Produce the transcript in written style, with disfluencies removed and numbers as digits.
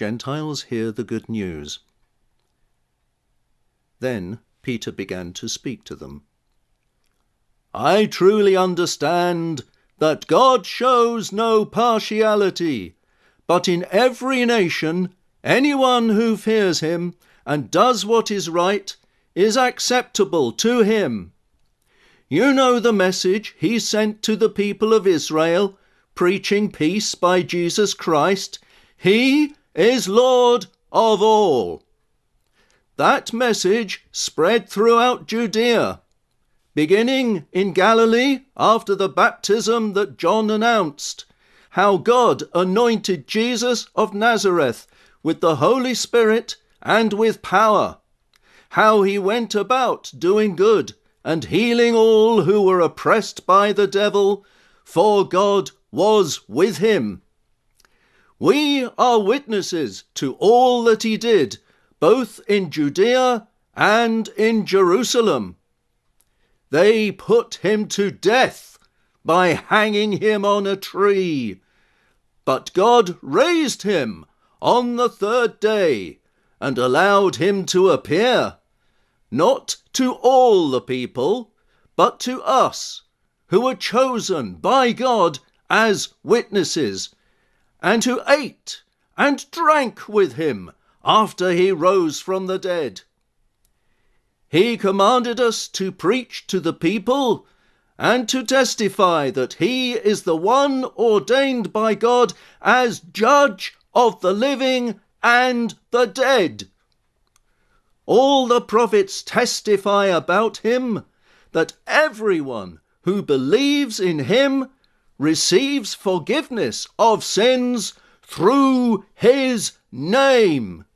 Gentiles hear the good news. Then Peter began to speak to them. I truly understand that God shows no partiality, but in every nation, anyone who fears him and does what is right is acceptable to him. You know the message he sent to the people of Israel, preaching peace by Jesus Christ. He is Lord of all. That message spread throughout Judea, beginning in Galilee after the baptism that John announced, how God anointed Jesus of Nazareth with the Holy Spirit and with power, how he went about doing good and healing all who were oppressed by the devil, for God was with him. We are witnesses to all that he did, both in Judea and in Jerusalem. They put him to death by hanging him on a tree, but God raised him on the third day, and allowed him to appear, not to all the people, but to us, who were chosen by God as witnesses, and who ate and drank with him after he rose from the dead. He commanded us to preach to the people, and to testify that he is the one ordained by God as judge of the living and the dead. All the prophets testify about him, that everyone who believes in him receives forgiveness of sins through his name.